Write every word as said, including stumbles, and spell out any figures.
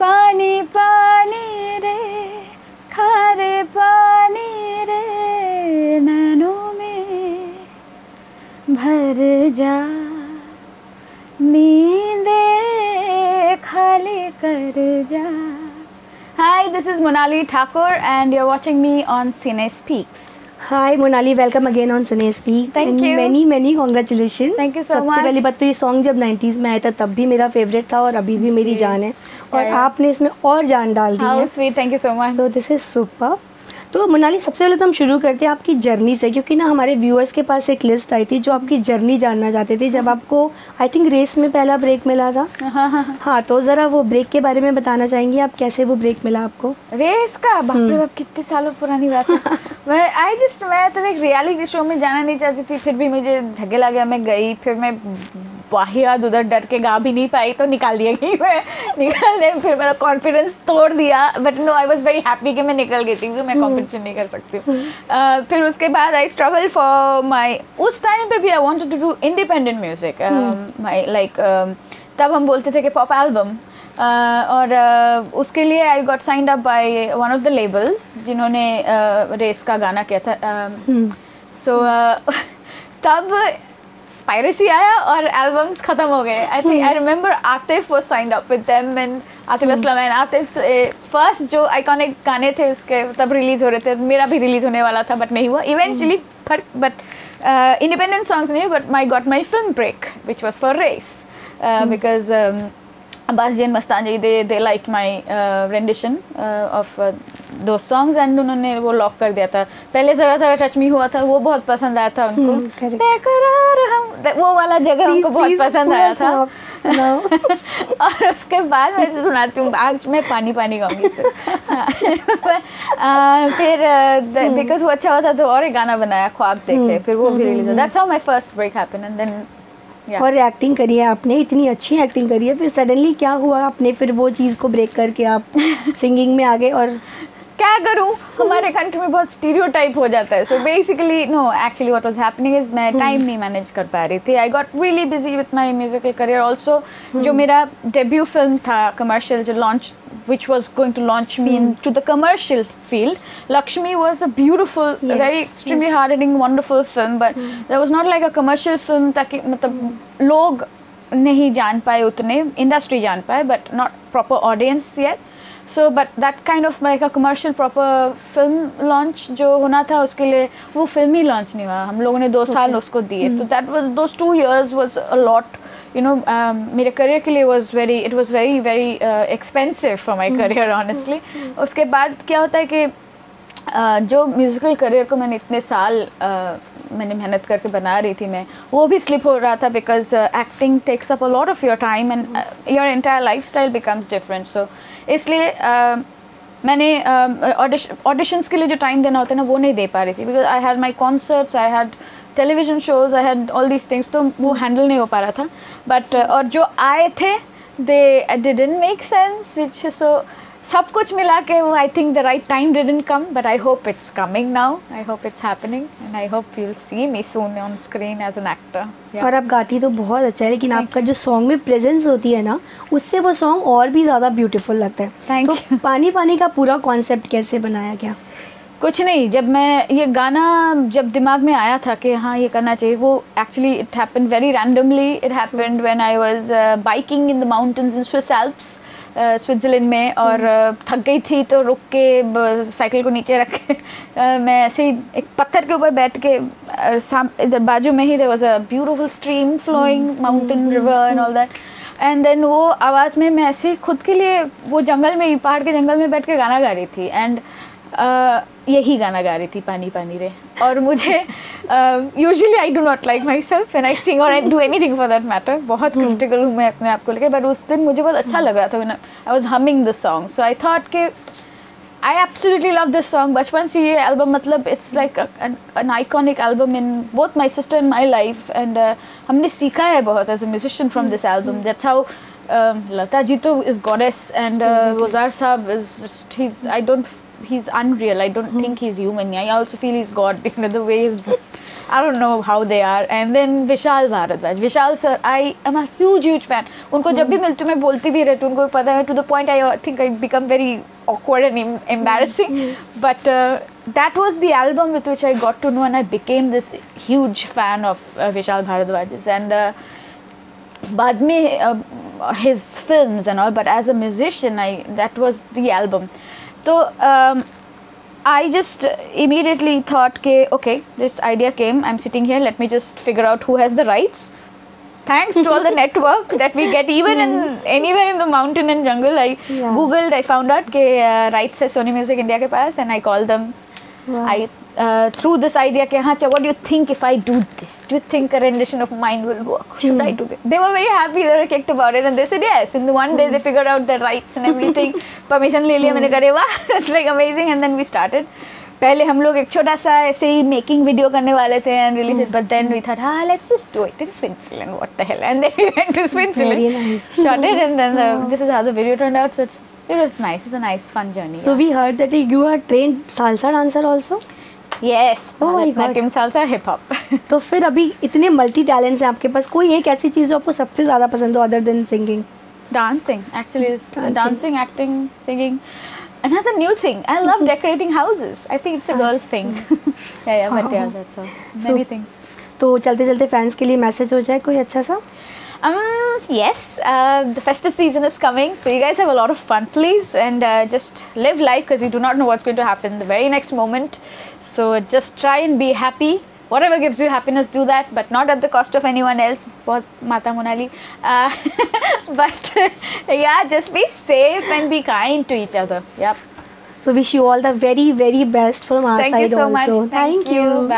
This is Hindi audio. पानी पानी रे, खारे पानी रे, नैनों में भर जा, नींदे खाली कर जा. Hi, this is Monali Thakur and you're watching me on Cine Speaks. Hi Monali, welcome again on Cine Speaks. Thank and you. Many many congratulations. Thank you so सबसे much. सबसे पहली बात तो ये सॉन्ग जब नाइंटीज़ में आया था तब भी मेरा फेवरेट था और अभी भी मेरी जान है और yeah. आपने इसमें और जान डाल दी है. How sweet, thank you so much. So this is super. तो मोनाली सबसे पहले तो हम शुरू करते हैं आपकी जर्नी से क्योंकि ना हमारे व्यूअर्स के पास एक लिस्ट आई थी जो आपकी जर्नी जानना चाहते थे जब आपको आई थिंक रेस में पहला ब्रेक मिला था. हाँ हाँ हाँ तो ज़रा वो ब्रेक के बारे में बताना चाहेंगी आप कैसे वो ब्रेक मिला आपको रेस का. बाप रे बाप कितने सालों पुरानी बात है. मैं आई जस्ट मैं तो एक रियलिटी शो में जाना नहीं चाहती थी फिर भी मुझे धकेला गया. मैं गई फिर मैं वाहियात उधर डर के गा भी नहीं पाई तो निकाल दिया गई. मैं निकाल दे फिर मेरा कॉन्फिडेंस तोड़ दिया but no I was very happy कि मैं निकल गई थी. मैं कॉम्पिटिशन नहीं कर सकती हूँ. uh, फिर उसके बाद आई स्ट्रगल फॉर माई उस टाइम पे भी I wanted to do independent music. My like तब हम बोलते थे कि पॉप एल्बम uh, और uh, उसके लिए I got signed up by one of the labels जिन्होंने uh, रेस का गाना किया था. सो uh, so, uh, तब पायरेसी आया और एल्बम्स खत्म हो गए. I think I remember Atif was signed up with them and Atif Aslam and Atif first जो आइकॉनिक गाने थे उसके तब रिलीज़ हो रहे थे. मेरा भी रिलीज़ होने वाला था बट नहीं हुआ eventually but but independent songs नहीं but my got my film break which was for Race because Abbas जैन मस्तानजी they they like my rendition of दो सॉन्ग्स एंड उन्होंने वो लॉक कर दिया था. पहले ज़रा ज़रा टच मी हुआ था वो बहुत पसंद आया था उनको. बेकरार हम वो वाला जगह उनको बहुत पसंद आया था. और उसके बाद मैं सुनाती हूँ आज मैं पानी पानी गाऊंगी फिर बिकॉज वो अच्छा हुआ था तो और एक गाना बनाया ख्वाब देखे फिर वो भी रिलीज हुआ. That's how my first break happened and then Yeah. और एक्टिंग करी है आपने इतनी अच्छी एक्टिंग करी है फिर सडनली क्या हुआ आपने फिर वो चीज़ को ब्रेक करके आप सिंगिंग में आ गए. और क्या करूँ हमारे कंट्री में बहुत स्टीरियोटाइप हो जाता है. So basically no actually what was happening is मैं टाइम नहीं मैनेज कर पा रही थी. I got really busy with my musical career also. जो मेरा डेब्यू फिल्म था कमर्शियल जो launch which was going to launch me mm. into the commercial field. Lakshmi was a beautiful, yes, very extremely yes. hard-hitting, wonderful film, but mm. there was not like a commercial film taki matlab mm. log nahi jaan paye utne, industry jaan paye, but not proper audience yet. So, but that kind of like a commercial proper film launch जो होना था उसके लिए वो film ही launch नहीं हुआ. हम लोगों ने दो okay. साल उसको दिए. So that was those two years was a lot. You know, um, मेरे career के लिए was very it was very very uh, expensive for my career honestly. उसके बाद क्या होता है कि uh, जो musical career को मैंने इतने साल uh, मैंने मेहनत करके बना रही थी मैं वो भी स्लिप हो रहा था because acting takes up a lot of your time and your entire lifestyle becomes different. So इसलिए uh, मैंने ऑडिशंस uh, के लिए जो टाइम देना होता है ना वो नहीं दे पा रही थी because I had my concerts I had television shows I had all these things तो वो हैंडल नहीं हो पा रहा था. बट uh, और जो आए थे they didn't make sense which so सब कुछ मिला के वो I think the right time didn't come but I hope it's coming now. I hope it's happening and I hope you will see me soon on screen as an actor. और आप गाती तो बहुत अच्छा है लेकिन आपका जो सॉन्ग में प्रेजेंस होती है ना उससे वो सॉन्ग और भी ज़्यादा ब्यूटीफुल लगता है. Thank you. पानी पानी का पूरा कॉन्सेप्ट कैसे बनाया गया? कुछ नहीं, जब मैं ये गाना जब दिमाग में आया था कि हाँ ये करना चाहिए वो actually it happened very randomly. It happened when I was biking in the mountains in Swiss Alps Switzerland uh, में और uh, थक गई थी तो रुक के साइकिल को नीचे रख के uh, मैं ऐसे ही एक पत्थर के ऊपर बैठ के इधर बाजू में ही there was a beautiful stream flowing mountain river and all that and then वो आवाज़ में मैं ऐसे ही खुद के लिए वो जंगल में ही पहाड़ के जंगल में बैठ के गाना गा रही थी एंड uh, यही गाना गा रही थी पानी पानी रे. और मुझे usually I do not like myself and I sing और I do anything for that matter. बहुत क्रिटिकल हूँ मैं अपने आप को लेकर बट उस दिन मुझे बहुत अच्छा लग रहा था when I was humming this song. So I thought कि I absolutely love this song. बचपन से ये एल्बम मतलब it's like an iconic album in both my sister and my life and हमने सीखा है बहुत as a musician from this album. That's how Lata ji तो इज गॉडेस एंड वजार साहब is just he I don't he's unreal. I don't mm. think he's human. I also feel he's God because the way he's I don't know how they are. And then Vishal Bharadwaj. Vishal sir, I am a huge, huge fan. उनको जब भी मिलती हूँ मैं बोलती भी रहती हूँ, उनको पता है. To the point I think I become very awkward and embarrassing. But uh, that was the album with which I got to know, and I became this huge fan of uh, Vishal Bharadwaj's. And uh, बाद में uh, his films and all. But as a musician, I that was the album. So. Um, I just immediately thought, ke, okay, this idea came, I'm sitting here, let me just figure out who has the rights. Thanks to all the network that we get, even in anywhere in the mountain and jungle. I yeah. Googled, I found out ke uh, rights hai Sony Music India ke paas, and I called them. Wow. I uh, threw this idea, ke, Hacha, what do you think if I do this? Do you think a rendition of mine will work? Should I do this? They were very happy, they were kicked about it, and they said yes. In the one day, they figured out the rights and everything. Permission le liya, maine kaha, "Wah," it's like amazing, and then we started. पहले हम लोग एक छोटा सा ऐसे ही making video करने वाले थे and release it, but then we thought, ah, let's just do it in Switzerland, what the hell, and then we went to Switzerland, nice. Shot it, and then the, this is how the video turned out. So it's, it was nice. It's a nice, fun journey. So yeah. We heard that you are trained salsa dancer also. Yes. Oh my God. Natyam, salsa, hip hop. तो फिर अभी इतने multi talents हैं आपके पास, कोई एक ऐसी चीज़ जो आपको सबसे ज़्यादा पसंद हो other than singing? Dancing actually is dancing, dancing acting, singing. Another new thing. I love decorating houses. I think it's a girl thing. yeah, yeah, but yeah, that's all. Many so, things. तो चलते चलते fans के लिए message हो जाए कोई अच्छा सा? Um, yes, uh, the festive season is coming, so you guys have a lot of fun, please, and uh, just live life, because you do not know what's going to happen the very next moment. So just try and be happy. Whatever gives you happiness, do that, but not at the cost of anyone else. Bahut Mata Monali. Uh, but yeah, just be safe and be kind to each other. Yep. So wish you all the very, very best from our Thank side also. Thank you so also. much. Thank, Thank you. you.